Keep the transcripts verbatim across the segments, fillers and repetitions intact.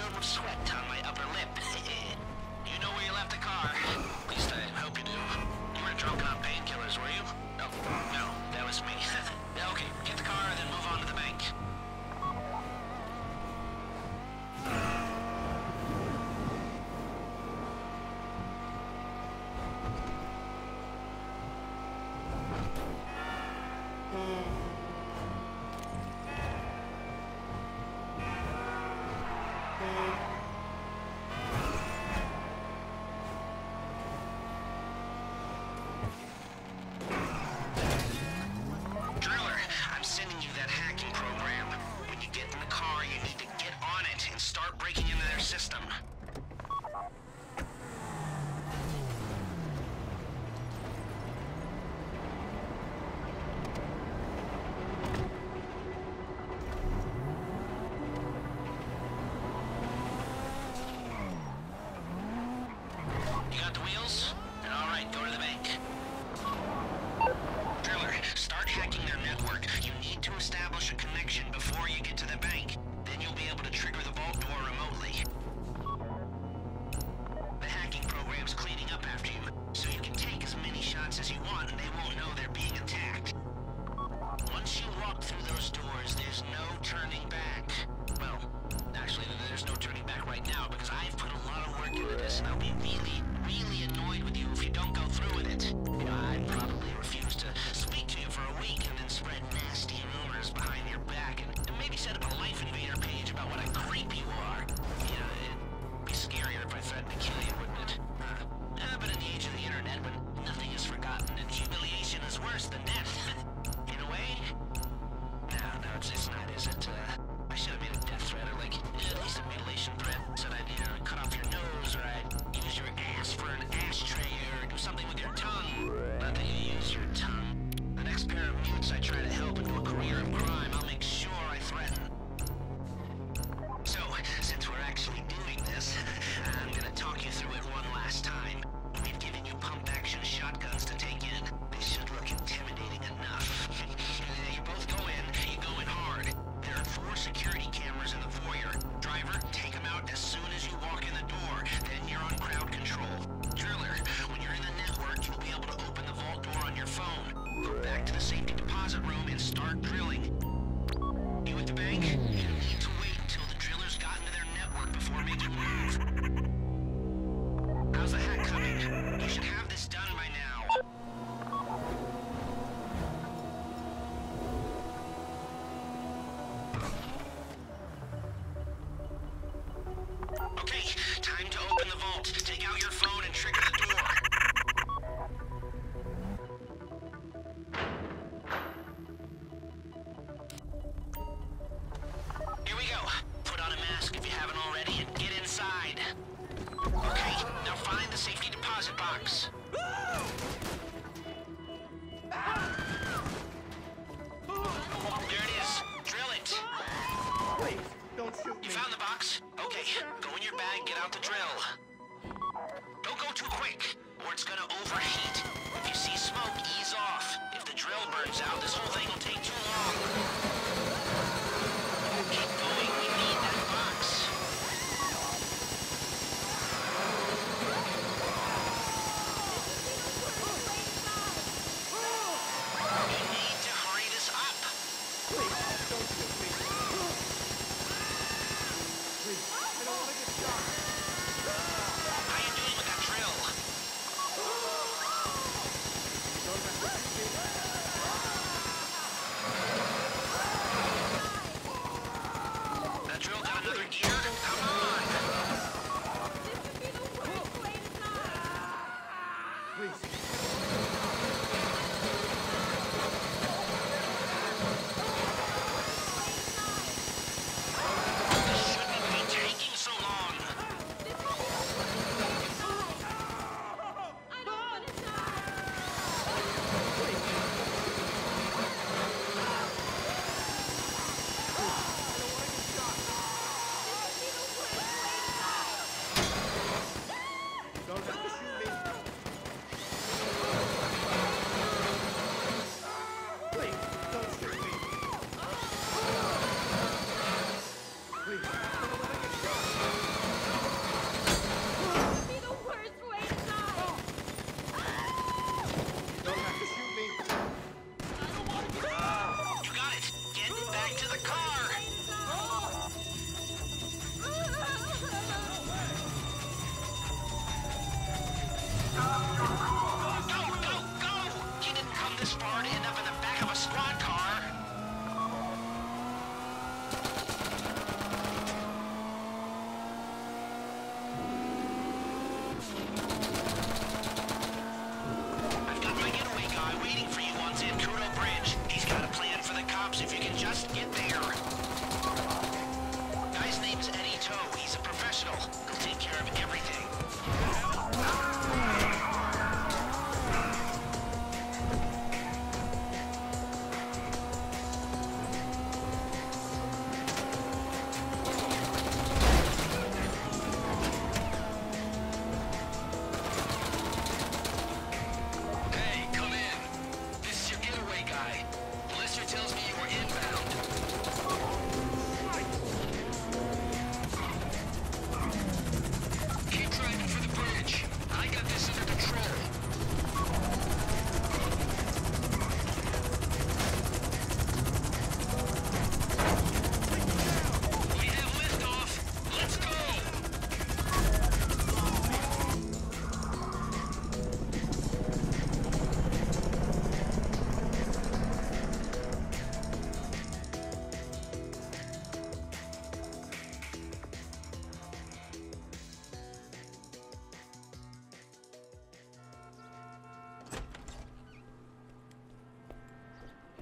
filled with sweat on my upper lip. You know where you left the car. At least I hope you do. You weren't drunk on painkillers, were you? Oh, no, that was me. Okay, get the car and then move on to the bank.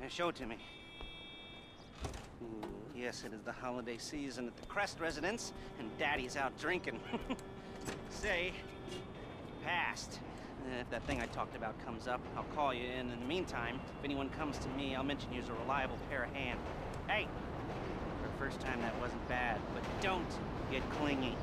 to show to me. Yes, it is the holiday season at the Crest residence, and Daddy's out drinking. Say, past. Uh, if that thing I talked about comes up, I'll call you in. In the meantime, if anyone comes to me, I'll mention you as a reliable pair of hands. Hey, for the first time that wasn't bad, but don't get clingy.